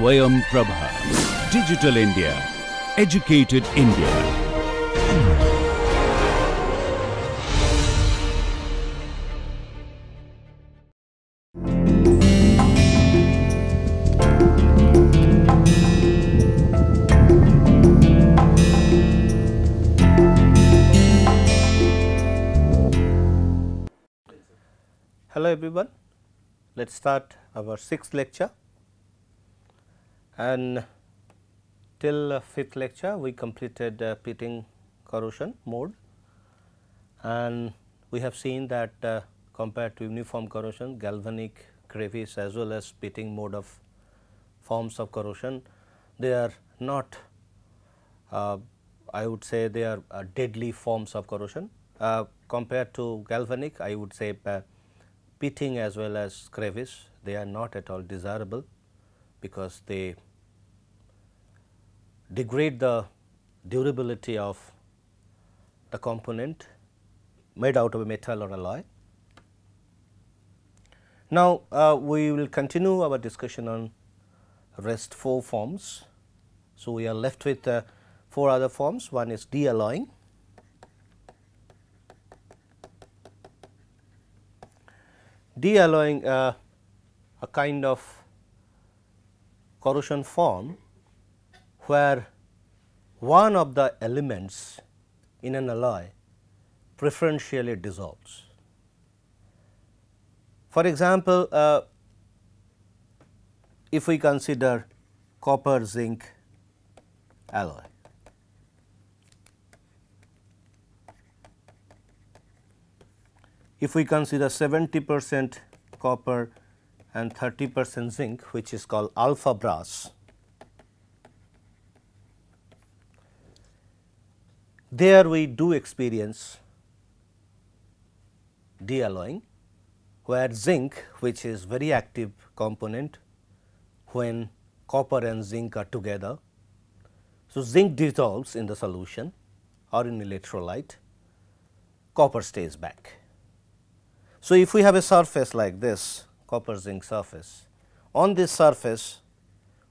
Swayam Prabha. Digital India. Educated India. Hello everyone, let us start our 6th lecture, and till 5th lecture we completed pitting corrosion mode, and we have seen that compared to uniform corrosion, galvanic, crevice as well as pitting mode of forms of corrosion, they are not, I would say they are deadly forms of corrosion. Compared to galvanic, I would say pitting as well as crevice, they are not at all desirable because they degrade the durability of the component made out of a metal or alloy. Now, we will continue our discussion on rest 4 forms. So, we are left with 4 other forms. One is de-alloying, a kind of corrosion form where one of the elements in an alloy preferentially dissolves. For example, if we consider copper zinc alloy, if we consider 70% copper and 30% zinc, which is called alpha brass, there we do experience de-alloying, where zinc, which is very active component when copper and zinc are together. So, zinc dissolves in the solution or in electrolyte, copper stays back. So, if we have a surface like this, copper zinc surface, on this surface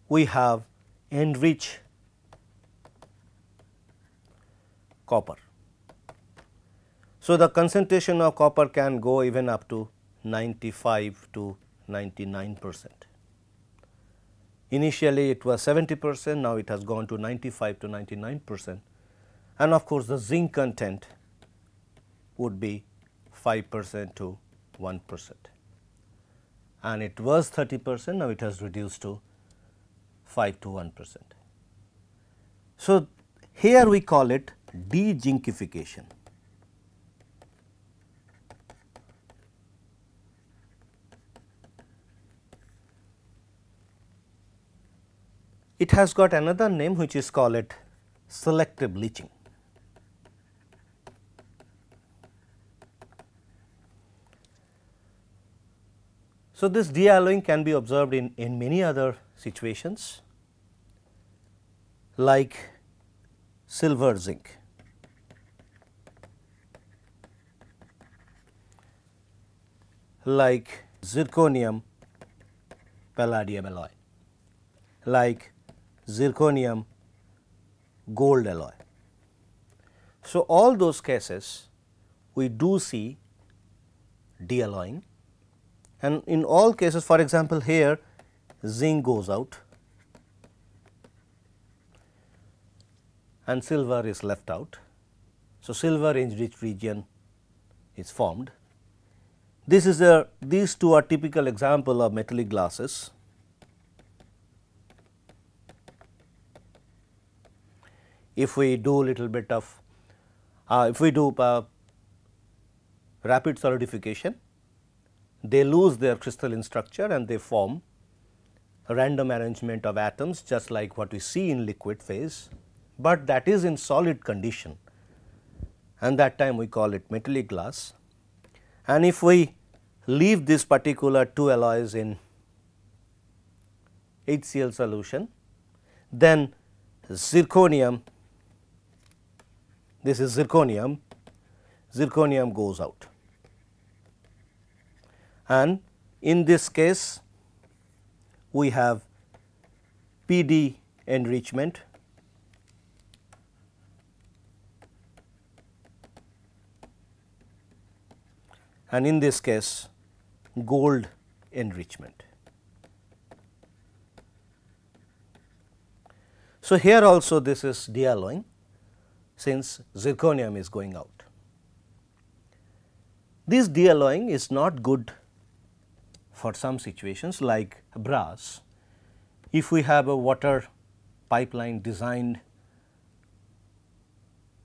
we have enriched copper. So, the concentration of copper can go even up to 95% to 99%. Initially it was 70%, now it has gone to 95% to 99%, and of course, the zinc content would be 5% to 1%, and it was 30%, now it has reduced to 5% to 1%. So, here we call it dezincification. It has got another name which is called it selective leaching. So, this de-alloying can be observed in many other situations, like silver zinc. Like zirconium palladium alloy, like zirconium gold alloy. So, all those cases we do see de-alloying. And in all cases, for example, here zinc goes out and silver is left out. So, silver enriched region is formed. These two are typical example of metallic glasses. If we do little bit of, rapid solidification, they lose their crystalline structure and they form a random arrangement of atoms, just like what we see in liquid phase, but that is in solid condition, and that time we call it metallic glass. And if we leave this particular 2 alloys in HCl solution, then zirconium, this is zirconium, zirconium goes out. And in this case, we have PD enrichment, and in this case gold enrichment. So, here also this is dealloying since zirconium is going out. This dealloying is not good for some situations like brass. If we have a water pipeline designed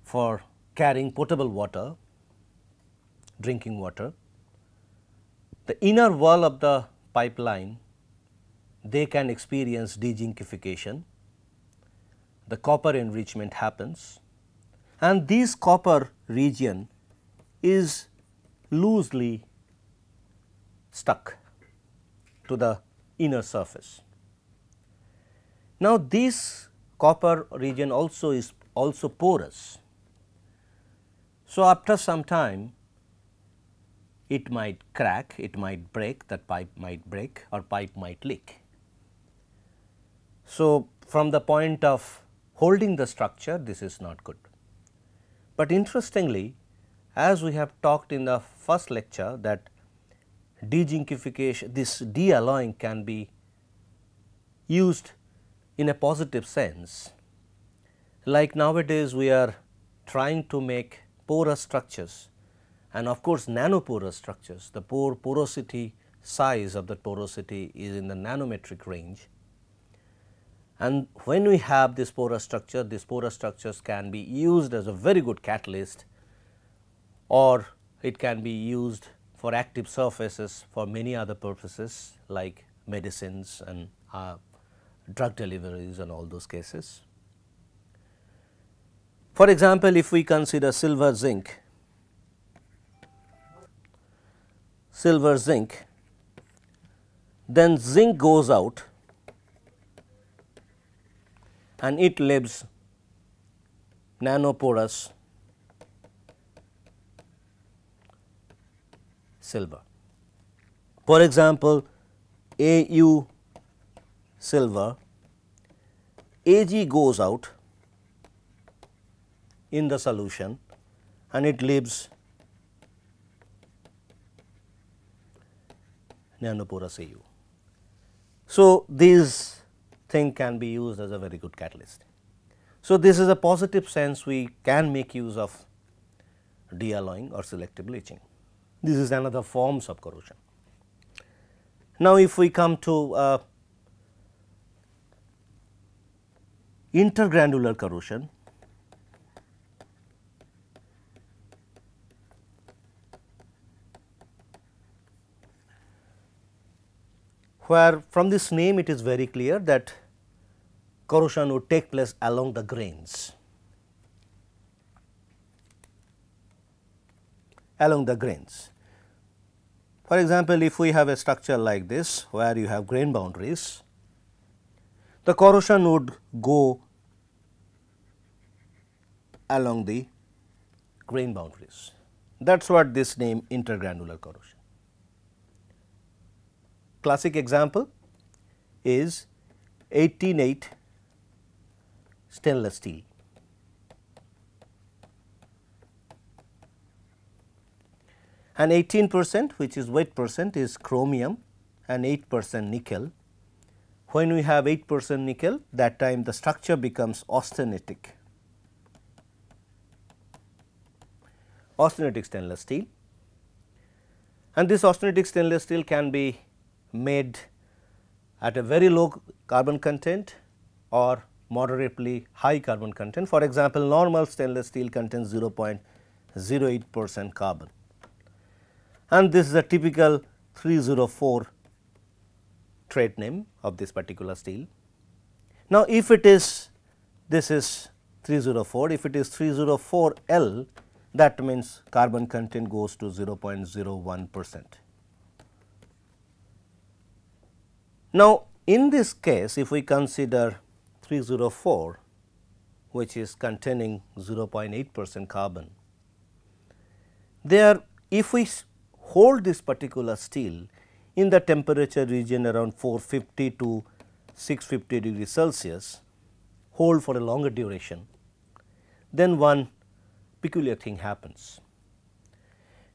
for carrying potable water, drinking water, the inner wall of the pipeline, they can experience dezincification. The copper enrichment happens, and this copper region is loosely stuck to the inner surface. Now, this copper region also is porous. So, after some time it might crack, it might break, that pipe might break or pipe might leak. So, from the point of holding the structure, this is not good. But interestingly, as we have talked in the first lecture, that dezincification, this dealloying can be used in a positive sense. Like nowadays we are trying to make porous structures and of course nanoporous structures. The porosity size of the porosity is in the nanometric range, and when we have this porous structure, these porous structures can be used as a very good catalyst, or it can be used for active surfaces for many other purposes like medicines and drug deliveries and all those cases. For example, if we consider silver zinc, then zinc goes out and it leaves nanoporous silver. For example, Au silver, Ag goes out in the solution and it leaves nanoporous Au. So, these thing can be used as a very good catalyst. So, this is a positive sense we can make use of dealloying or selective bleaching. This is another forms of corrosion. Now, if we come to intergranular corrosion, where from this name it is very clear that corrosion would take place along the grains, For example, if we have a structure like this where you have grain boundaries, the corrosion would go along the grain boundaries. That is what this name intergranular corrosion. Classic example is 18-8 stainless steel. And 18%, which is weight percent, is chromium and 8% nickel. When we have 8% nickel, that time the structure becomes austenitic, stainless steel. And this austenitic stainless steel can be made at a very low carbon content or moderately high carbon content. For example, normal stainless steel contains 0.08% carbon. And this is a typical 304 trade name of this particular steel. Now, if it is, this is 304, if it is 304L, that means carbon content goes to 0.01%. Now, in this case, if we consider 304, which is containing 0.8% carbon, there if we hold this particular steel in the temperature region around 450 to 650 degrees Celsius hold for a longer duration, then one peculiar thing happens.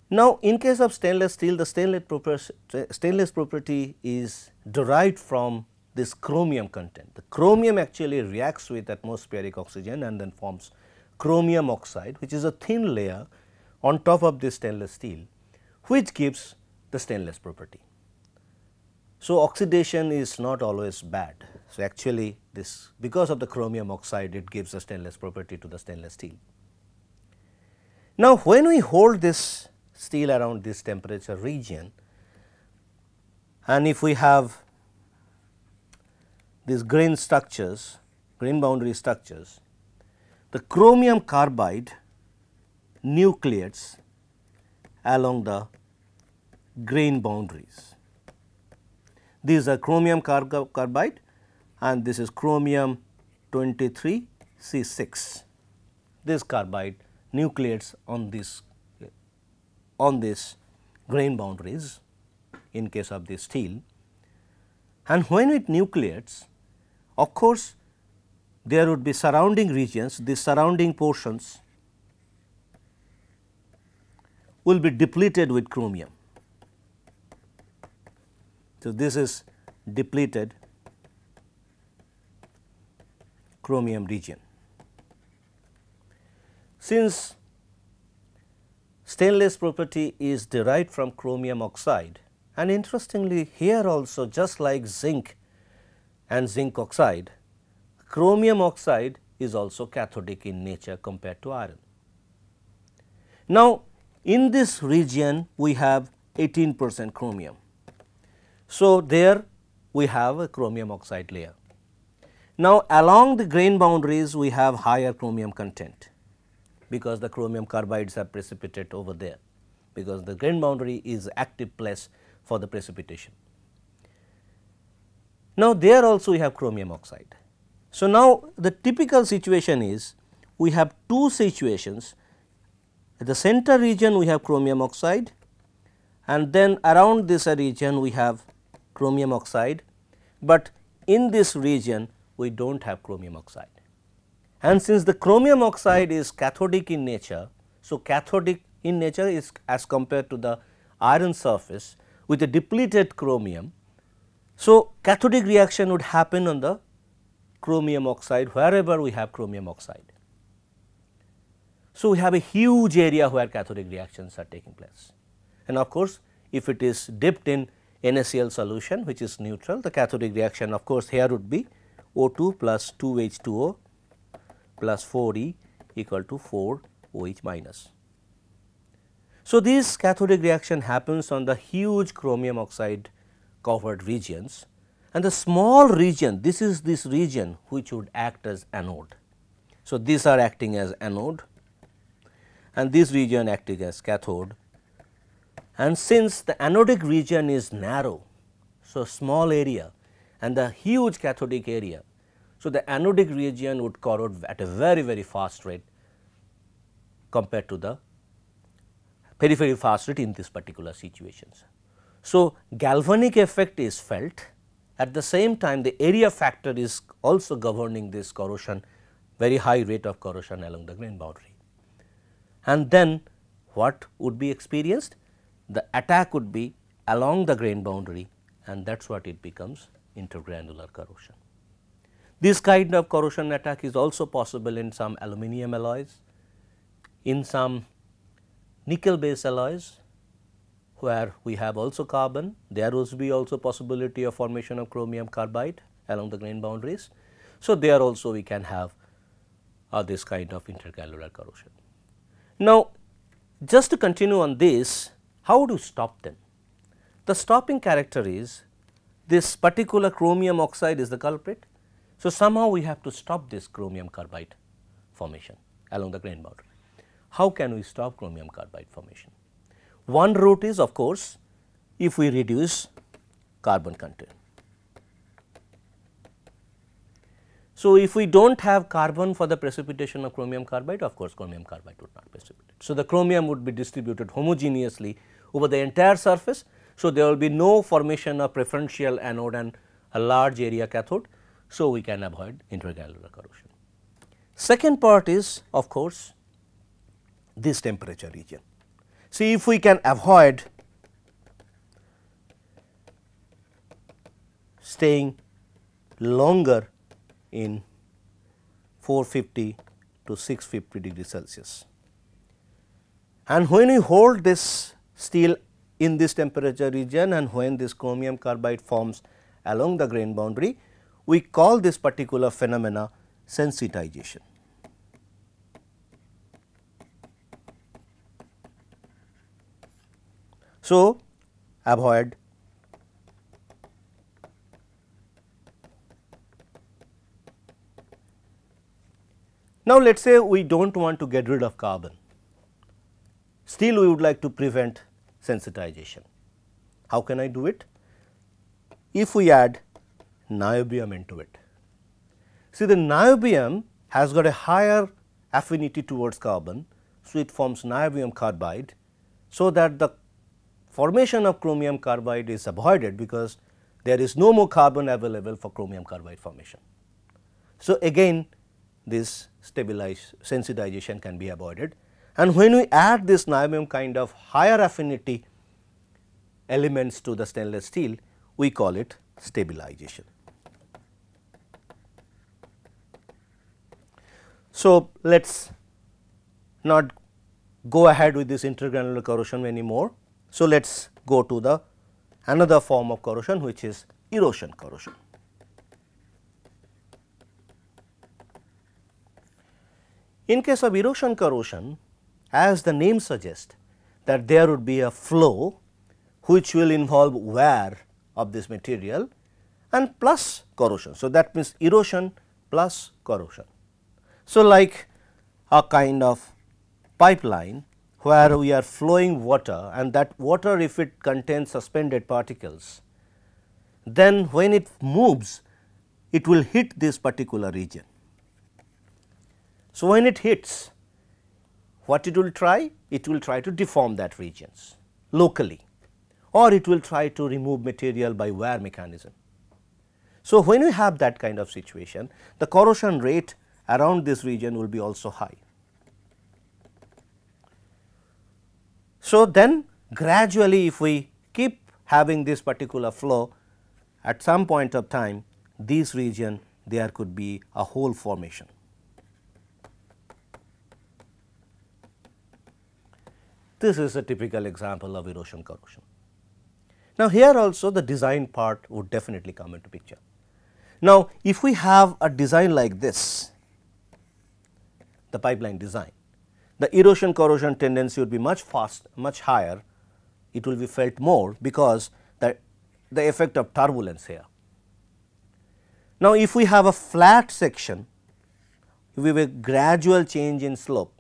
Now, in case of stainless steel, the stainless property is derived from this chromium content. The chromium actually reacts with atmospheric oxygen and then forms chromium oxide, which is a thin layer on top of this stainless steel, which gives the stainless property. So, oxidation is not always bad. So, actually this, because of the chromium oxide, it gives a stainless property to the stainless steel. Now, when we hold this steel around this temperature region, and if we have these green structures, green boundary structures, the chromium carbide nucleates along the green boundaries. These are chromium carbide and this is chromium 23 C 6. This carbide nucleates on this grain boundaries in case of this steel, and when it nucleates, of course, there would be surrounding regions, the surrounding portions will be depleted with chromium. So, this is depleted chromium region. Since stainless property is derived from chromium oxide, and interestingly here also, just like zinc and zinc oxide, chromium oxide is also cathodic in nature compared to iron. Now, in this region we have 18% chromium. So, there we have a chromium oxide layer. Now, along the grain boundaries we have higher chromium content, because the chromium carbides are precipitated over there, because the grain boundary is active place for the precipitation. Now, there also we have chromium oxide. So, now the typical situation is we have two situations. At the center region we have chromium oxide, and then around this region we have chromium oxide, but in this region we do not have chromium oxide. And since the chromium oxide is cathodic in nature, so cathodic in nature is as compared to the iron surface with a depleted chromium. So, cathodic reaction would happen on the chromium oxide wherever we have chromium oxide. So, we have a huge area where cathodic reactions are taking place, and of course, if it is dipped in NaCl solution which is neutral, the cathodic reaction of course here would be O2 plus 2H2O plus 4E equal to 4OH minus. So, this cathodic reaction happens on the huge chromium oxide covered regions, and the small region, this is this region which would act as anode. So, these are acting as anode and this region acting as cathode, and since the anodic region is narrow, so small area, and the huge cathodic area, so, the anodic region would corrode at a very fast rate compared to the very fast rate in these particular situations. So, galvanic effect is felt, at the same time the area factor is also governing this corrosion, very high rate of corrosion along the grain boundary. And then what would be experienced? The attack would be along the grain boundary, and that is what it becomes, intergranular corrosion. This kind of corrosion attack is also possible in some aluminum alloys, in some nickel based alloys where we have also carbon, there will be also possibility of formation of chromium carbide along the grain boundaries. So, there also we can have this kind of intergranular corrosion. Now, just to continue on this, how to stop them? The stopping character is this particular chromium oxide is the culprit. So, somehow we have to stop this chromium carbide formation along the grain boundary. How can we stop chromium carbide formation? One route is, of course, if we reduce carbon content. So, if we do not have carbon for the precipitation of chromium carbide, of course, chromium carbide would not precipitate. So, the chromium would be distributed homogeneously over the entire surface. So, there will be no formation of preferential anode and a large area cathode, so we can avoid intergranular corrosion. Second part is, of course, this temperature region. See, if we can avoid staying longer in 450 to 650 degrees Celsius. And when we hold this steel in this temperature region and when this chromium carbide forms along the grain boundary, we call this particular phenomena sensitization. So, avoid . Now, let us say we do not want to get rid of carbon, still we would like to prevent sensitization. How can I do it? If we add niobium into it. See, the niobium has got a higher affinity towards carbon, so it forms niobium carbide, so that the formation of chromium carbide is avoided because there is no more carbon available for chromium carbide formation. So, again this sensitization can be avoided, and when we add this niobium kind of higher affinity elements to the stainless steel, we call it stabilization. So, let us not go ahead with this intergranular corrosion anymore. So, let us go to the another form of corrosion, which is erosion corrosion. In case of erosion corrosion, as the name suggests, that there would be a flow which will involve wear of this material and plus corrosion. So, that means erosion plus corrosion. So, like a kind of pipeline where we are flowing water, and that water, if it contains suspended particles, then when it moves, it will hit this particular region. So, when it hits, what it will try? It will try to deform that regions locally, or it will try to remove material by wear mechanism. So, when you have that kind of situation, the corrosion rate around this region will be also high. So, then gradually, if we keep having this particular flow, at some point of time, this region there could be a hole formation. This is a typical example of erosion corrosion. Now, here also the design part would definitely come into picture. Now, if we have a design like this, the pipeline design, the erosion corrosion tendency would be much higher. It will be felt more because the effect of turbulence here. Now, if we have a flat section, if we have a gradual change in slope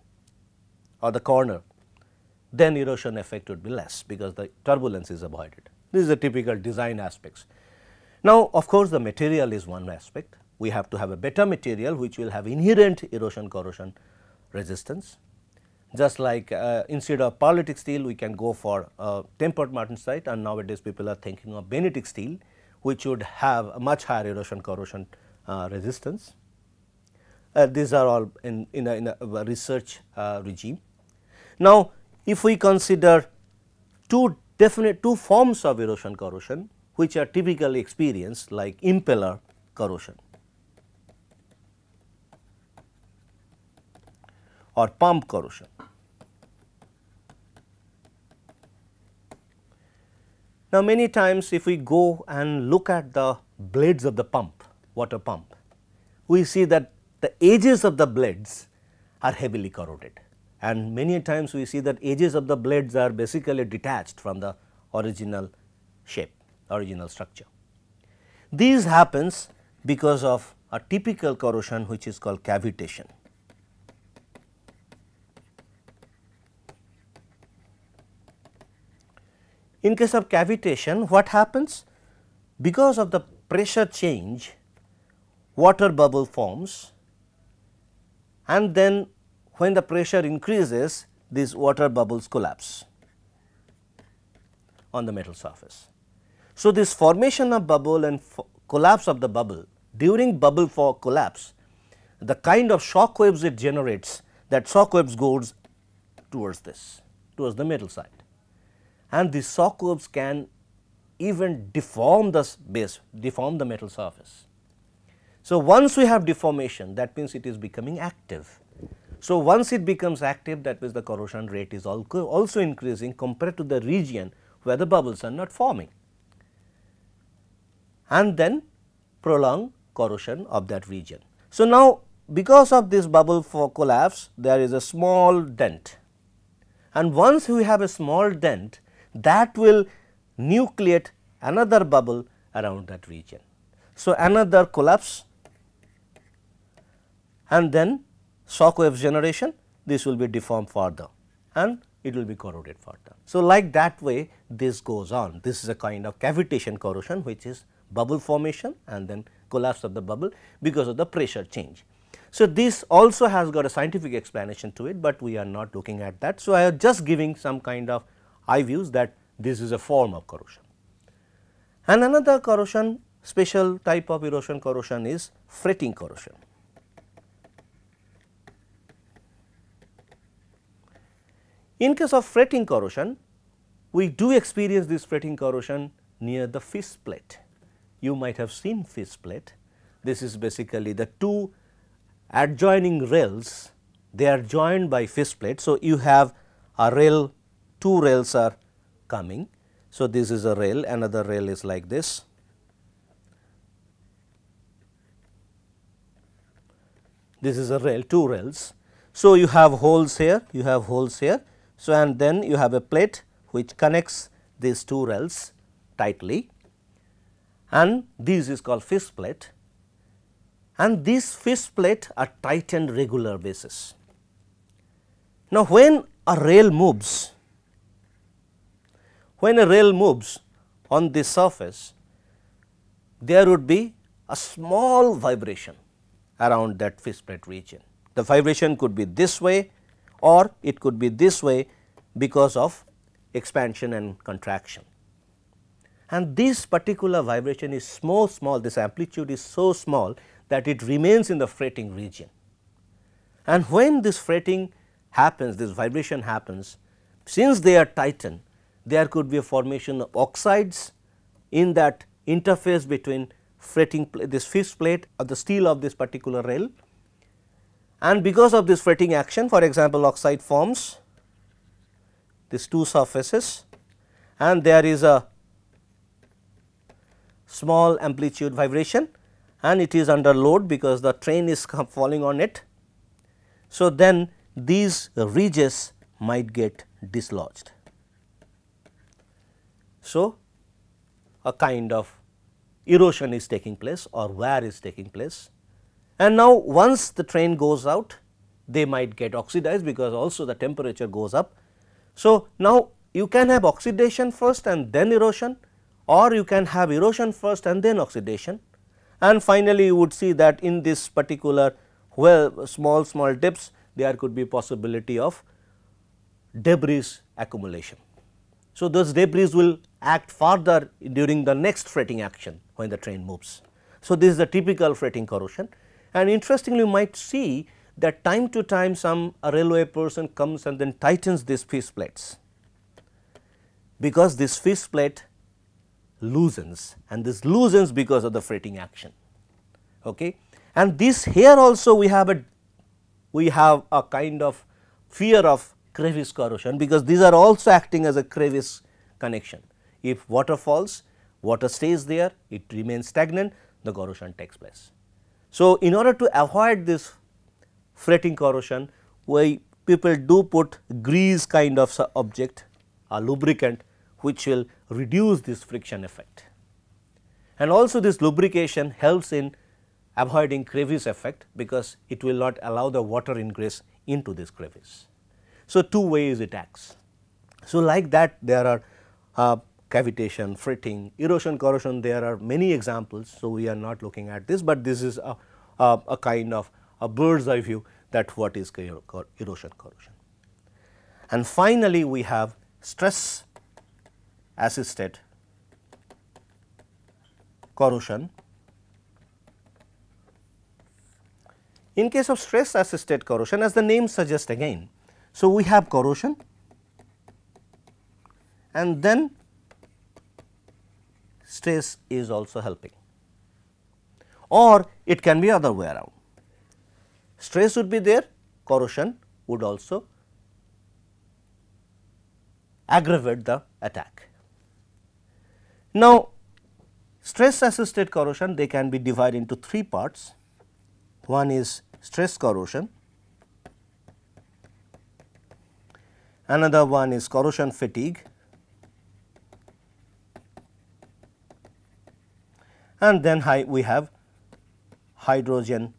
or the corner, then erosion effect would be less because the turbulence is avoided. This is the typical design aspects. Now, of course, the material is one aspect. We have to have a better material which will have inherent erosion corrosion resistance. Just like instead of pearlitic steel, we can go for tempered martensite, and nowadays people are thinking of bainitic steel, which would have a much higher erosion corrosion resistance. These are all in a research regime. Now, if we consider two forms of erosion corrosion, which are typically experienced, like impeller corrosion or pump corrosion. Now, many times if we go and look at the blades of the pump, water pump, we see that the edges of the blades are heavily corroded. And many times we see that edges of the blades are basically detached from the original shape, original structure. These happens because of a typical corrosion which is called cavitation. In case of cavitation, what happens? Because of the pressure change, water bubble forms, and then when the pressure increases, these water bubbles collapse on the metal surface. So, this formation of bubble and collapse of the bubble, during bubble collapse, the kind of shock waves it generates, that shock waves goes towards this, towards the metal side, and these shock waves can even deform the base, deform the metal surface. So, once we have deformation, that means it is becoming active. So, once it becomes active, that means the corrosion rate is also increasing compared to the region where the bubbles are not forming, and then prolonged corrosion of that region. So, now because of this bubble collapse, there is a small dent, and once we have a small dent, that will nucleate another bubble around that region. So, another collapse and then shock wave generation, this will be deformed further and it will be corroded further. So, like that way this goes on. This is a kind of cavitation corrosion, which is bubble formation and then collapse of the bubble because of the pressure change. So, this also has got a scientific explanation to it, but we are not looking at that. So, I am just giving some kind of eye views that this is a form of corrosion. And another corrosion, special type of erosion corrosion, is fretting corrosion. In case of fretting corrosion, we do experience this fretting corrosion near the fish plate. You might have seen fish plate. This is basically the two adjoining rails, they are joined by fish plate. So, you have a rail, two rails are coming. So, this is a rail, another rail is like this. This is a rail, two rails. So, you have holes here, you have holes here. So, and then you have a plate which connects these two rails tightly, and this is called fish plate, and these fish plate are tightened regular basis. Now, when a rail moves, on this surface, there would be a small vibration around that fish plate region. The vibration could be this way or it could be this way because of expansion and contraction. And this particular vibration is so small, this amplitude is so small that it remains in the fretting region. And when this fretting happens, this vibration happens, since they are tightened, there could be a formation of oxides in that interface between fretting this fish plate or the steel of this particular rail, and because of this fretting action, for example, oxide forms these two surfaces, and there is a small amplitude vibration and it is under load because the train is falling on it. So, then these ridges might get dislodged. So, a kind of erosion is taking place or wear is taking place, and now once the train goes out, they might get oxidized because also the temperature goes up. So, now you can have oxidation first and then erosion, or you can have erosion first and then oxidation, and finally, you would see that in this particular small dips, there could be possibility of debris accumulation. So, those debris will act further during the next fretting action when the train moves. So, this is the typical fretting corrosion, and interestingly you might see that time to time some railway person comes and then tightens these fish plates, because this fish plate loosens, and this loosens because of the fretting action. Okay? And this here also we have a kind of fear of crevice corrosion, because these are also acting as a crevice connection. If water falls, water stays there, it remains stagnant, the corrosion takes place. So, in order to avoid this fretting corrosion, why people do put grease kind of object, a lubricant, which will reduce this friction effect. And also this lubrication helps in avoiding crevice effect, because it will not allow the water ingress into this crevice. So, two ways it acts. So, like that there are cavitation, fretting, erosion corrosion, there are many examples. So, we are not looking at this, but this is a kind of a bird's eye view that what is erosion corrosion. And finally, we have stress-assisted corrosion, In case of stress-assisted corrosion, as the name suggests again, so we have corrosion and then stress is also helping, or it can be other way around. Stress would be there, corrosion would also aggravate the attack. Now, stress assisted corrosion, they can be divided into three parts. One is stress corrosion, another one is corrosion fatigue, and then we have hydrogen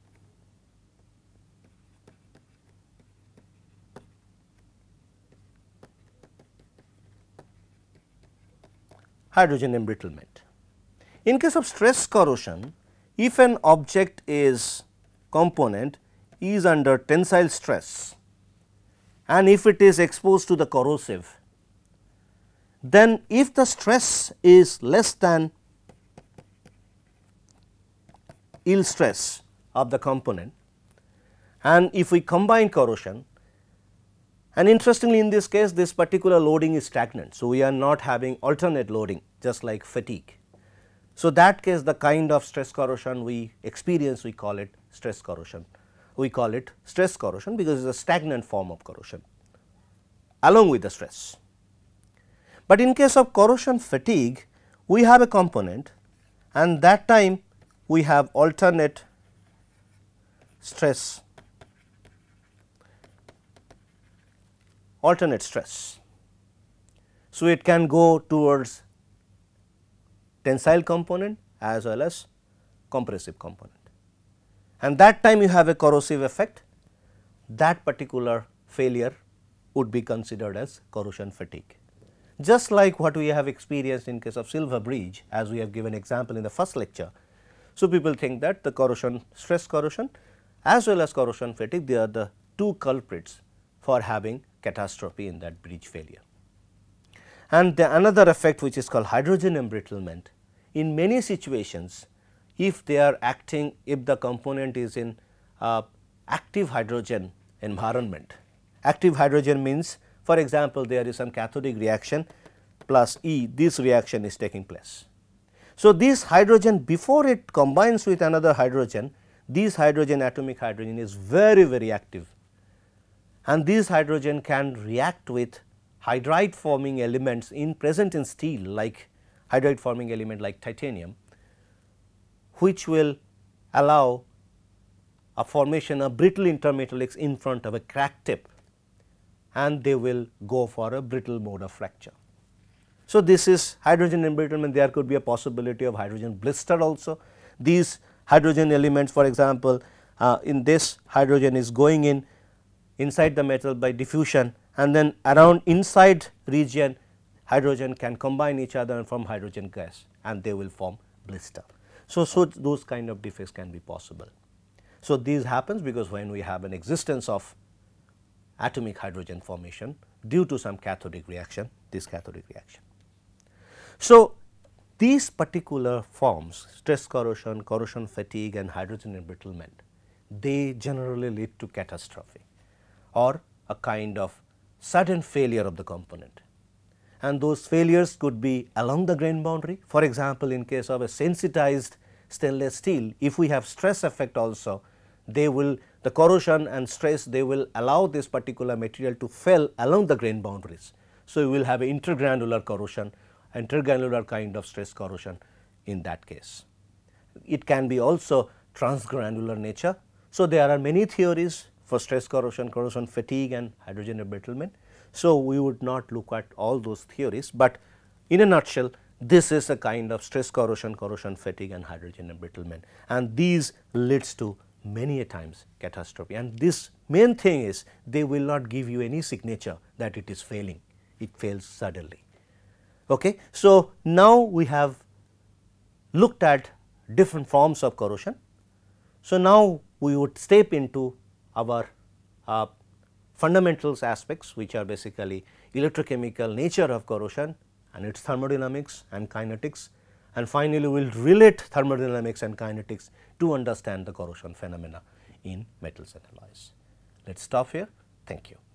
embrittlement. In case of stress corrosion, if an object is component is under tensile stress and if it is exposed to the corrosive, then if the stress is less than yield stress of the component, and if we combine corrosion, and interestingly in this case this particular loading is stagnant. So, we are not having alternate loading just like fatigue. So, that case the kind of stress corrosion we experience, we call it stress corrosion. We call it stress corrosion because it is a stagnant form of corrosion along with the stress. But in case of corrosion fatigue, we have a component and that time we have alternate stress, So, it can go towards tensile component as well as compressive component, and that time you have a corrosive effect. That particular failure would be considered as corrosion fatigue, just like what we have experienced in case of Silver Bridge, as we have given example in the first lecture. So, people think that the corrosion, stress corrosion as well as corrosion fatigue, they are the two culprits for having catastrophe in that bridge failure. And the another effect which is called hydrogen embrittlement, in many situations if they are acting, if the component is in active hydrogen environment. Active hydrogen means, for example, there is some cathodic reaction plus E, this reaction is taking place. So, this hydrogen before it combines with another hydrogen, this hydrogen, atomic hydrogen is very active, and these hydrogen can react with hydride forming elements present in steel, like hydride forming element like titanium, which will allow a formation of brittle intermetallics in front of a crack tip, and they will go for a brittle mode of fracture. So, this is hydrogen embrittlement. There could be a possibility of hydrogen blister also. These hydrogen elements, for example, in this hydrogen is going in inside the metal by diffusion, and then around inside region hydrogen can combine each other and form hydrogen gas, and they will form blister. So those kind of defects can be possible. So, these happens because when we have an existence of atomic hydrogen formation due to some cathodic reaction, this cathodic reaction. So, these particular forms, stress corrosion, corrosion fatigue and hydrogen embrittlement, they generally lead to catastrophe or a kind of sudden failure of the component. And those failures could be along the grain boundary. For example, in case of a sensitized stainless steel, if we have stress effect also, they will, the corrosion and stress, they will allow this particular material to fail along the grain boundaries. So, you will have an intergranular corrosion, intergranular kind of stress corrosion in that case. It can be also transgranular nature. So, there are many theories for stress corrosion, corrosion fatigue and hydrogen embrittlement. So, we would not look at all those theories, but in a nutshell this is a kind of stress corrosion, corrosion fatigue and hydrogen embrittlement, and these leads to many a times catastrophe. And this main thing is they will not give you any signature that it is failing, it fails suddenly. Okay. So, now we have looked at different forms of corrosion. So, now we would step into our fundamentals aspects, which are basically electrochemical nature of corrosion and its thermodynamics and kinetics, and finally, we will relate thermodynamics and kinetics to understand the corrosion phenomena in metals and alloys. Let's stop here. Thank you.